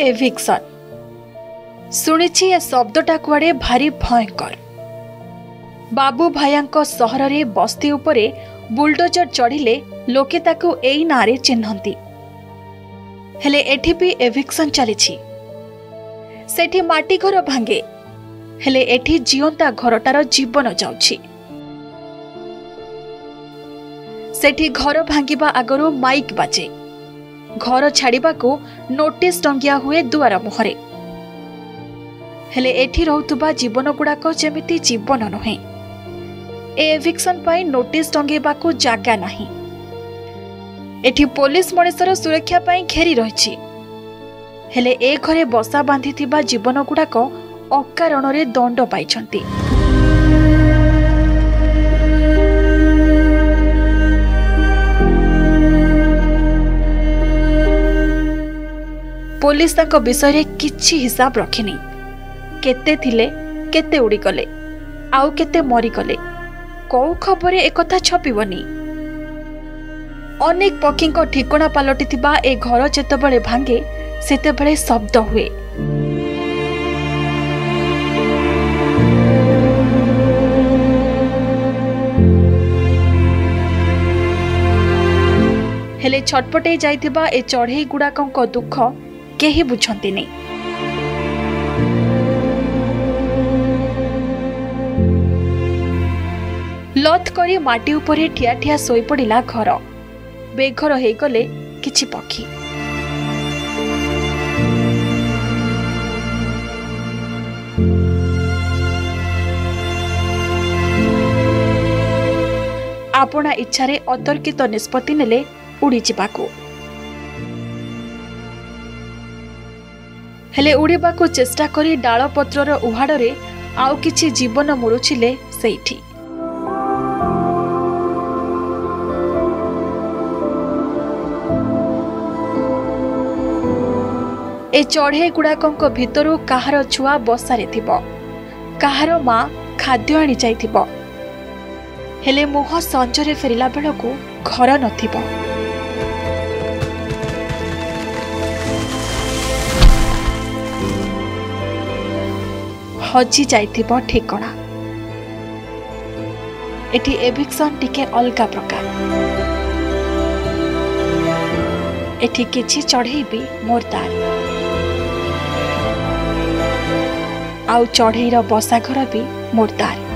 Eviction शुणी ए शब्दटा कुआड़े भारी भयंकर। बाबू भाइयां सहर रे बस्ती उपरे बुलडोजर चढ़िले लोके ताकू एई नारे चिन्हती। हेले एठी भी एविक्शन चली, सेठी माटी घर भांगे, हेले एठी जीवंता घरटार जीवन जाउछि। सेठी घर भांगिबा आगरो माइक बाजे, घर छाड़िबा को नोटिस टंगिया हुए दुआर मुहरे। हेले एठी रहउतबा जीवन गुड़ाक जेमिति जीवन नहे। एविक्शन पाई नोटिस टंगेबा को जागा नाही। एठी पुलिस मणिसर सुरक्षा पाई घेरी रहिछि। हेले ए घरे बसा बांधिथिबा जीवन गुड़ाक अकारण रे दंड पाइछंती। पुलिस तांको विषय रे किछि हिसाब रखिनी। केते थिले, केते उड़ी गले, आउ केते मरी गले, कौ खबर एकथा छपिबनी। अनेक पक्षी ठिकना पलटि ए घर जितेबले भांगे सेतेबले शब्द हुए। हेले छटपटे जाइथिबा ए चढ़ई गुड़ाक दुख केही बुझंती नै। लत करी माटी उपरे ठिया ठिया सोई पड़िला घर। बेघर हो गले किछि पक्षी। आपना इच्छा रे अतर्कित निष्पत्ति नेले उड़ी जिबाको। हेले उड़ीबाको चेष्टा करी डाल पत्रर उहाड़रे आउ किछि जीवन मुरुछिले सेठी। ए चढ़ई गुड़ाक भितरू कहार छुआ बसारे थिबो, कहार माँ खाद्य आनी जाइथिबो। हेले मुह संजरे फेरिला बेलकू घर नथिबो। हजी जाइथिबो ठिकना। एठी एविक्शन टिके अलगा प्रकार। एठी किछि चढ़ई भी मोरदार, आउ चढ़ईर बसाघर भी मुर्दार।